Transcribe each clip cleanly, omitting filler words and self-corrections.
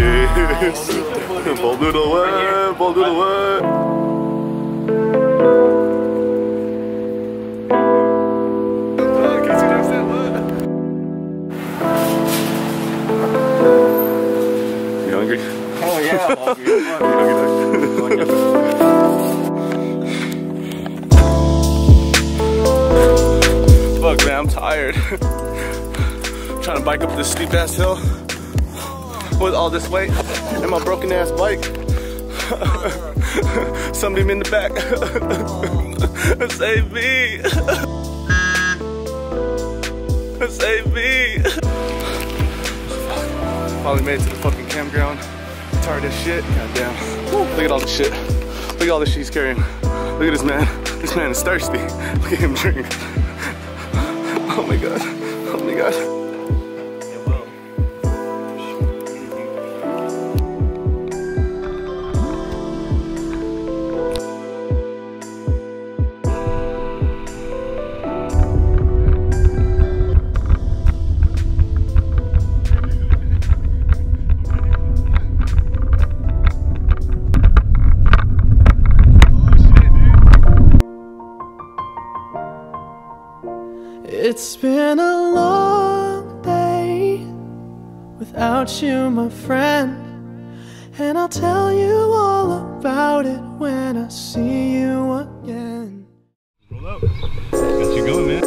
Yes! Ball doodle way! Ball doodle way! Oh yeah, I'll be good. Fuck man, I'm tired. Trying to bike up this steep ass hill with all this weight and my broken ass bike. Somebody in the back. Save me. Save me. Finally made it to the fucking campground. Tired as shit, goddamn. Woo. Look at all this shit. Look at all this shit he's carrying. Look at this man. This man is thirsty. Look at him drink. Oh my god. Oh my god. It's been a long day without you, my friend, and I'll tell you all about it when I see you again. Roll up. Got you going, man.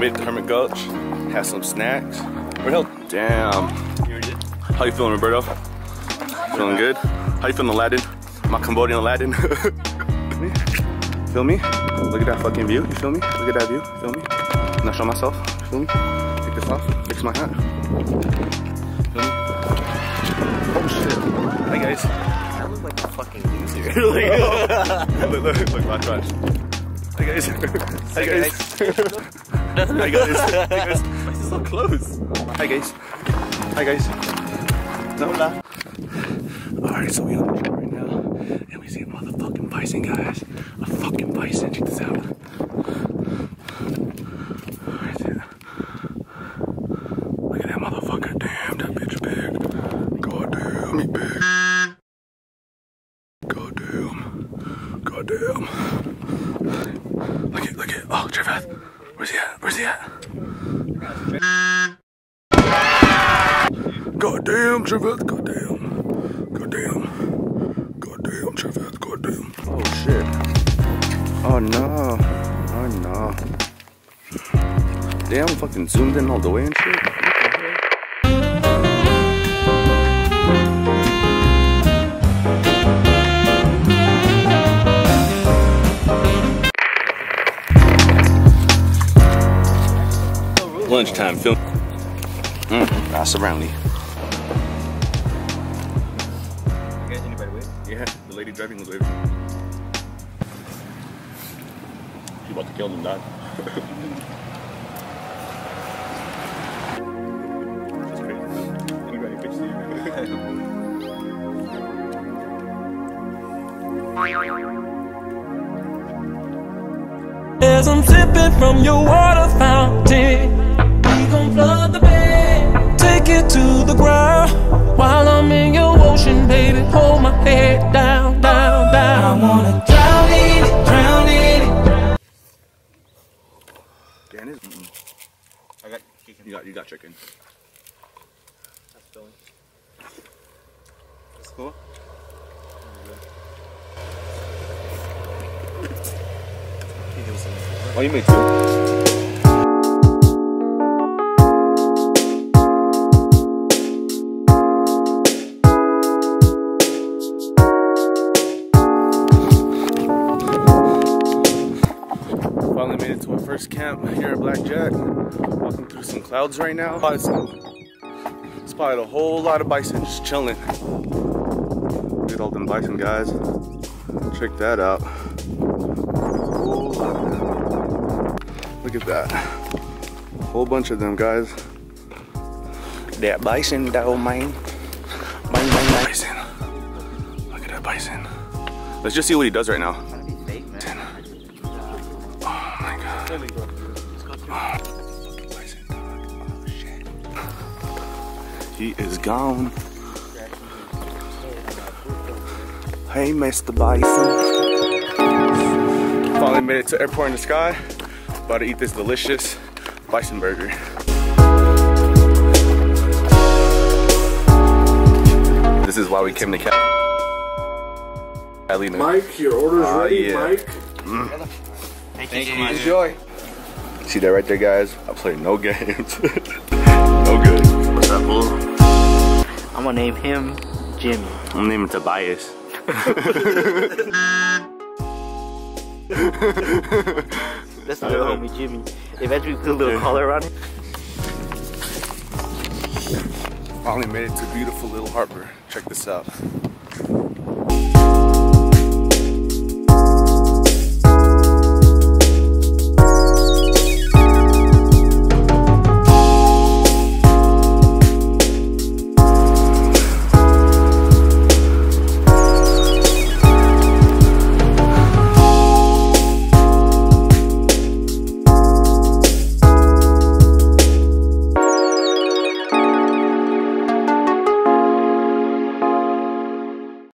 Made it to Hermit Gulch, had some snacks. Damn. How you feeling, Roberto? Feeling good? How you feeling, Aladdin? My Cambodian Aladdin. Feel me? Look at that fucking view. You feel me? Look at that view. Feel me? Can I show myself? Feel me? Take this off. Fix my hat. Feel me? Oh shit. Hey guys. I look like a fucking loser. Look, my trash. Hey guys. Hey guys. Hi guys. Hi guys. Why is it so close? Hi guys. Hi guys. No. Alright, so we on the trail right now and we see a motherfucking bison, guys. A fucking bison. Check this out. Look at that motherfucker. Damn, that bitch big. Goddamn, he big. Goddamn. Goddamn. Look at, look at. Oh, Treveth. Where's he at? Where's he at? Goddamn, Treveth, goddamn. Goddamn. Goddamn, Treveth, goddamn. Oh shit. Oh no. Oh no. Damn, fucking zoomed in all the way and shit. Lunchtime film. That's a brownie. You guys, anybody wave? Yeah, the lady driving was waving. She about to kill them, dog. That's crazy. Anybody bitch you? As I'm sipping from your water fountain, the bed. Take it to the ground while I'm in your ocean, baby. Hold my head down, down, down. Oh, you made two? Finally made it to our first camp here at Blackjack. Walking through some clouds right now. It's probably a whole lot of bison just chilling. Look at all them bison, guys. Check that out. Look at that. Whole bunch of them, guys. That bison, that old man. Bison. Look at that bison. Let's just see what he does right now. There we go. Bison dog. Oh shit. He is gone. Hey, Mr. Bison. Finally made it to Airport in the Sky. About to eat this delicious bison burger. This is why we came to Catalina. Mike, your order's ready, yeah. Mike. Mm. Thank you. Enjoy. See that right there, guys? I play no games. No good. What's up, fool? I'm gonna name him Jimmy. I'm gonna name him Tobias. That's my little homie Jimmy. Eventually put a little collar on it. Finally made it to beautiful little harbor. Check this out.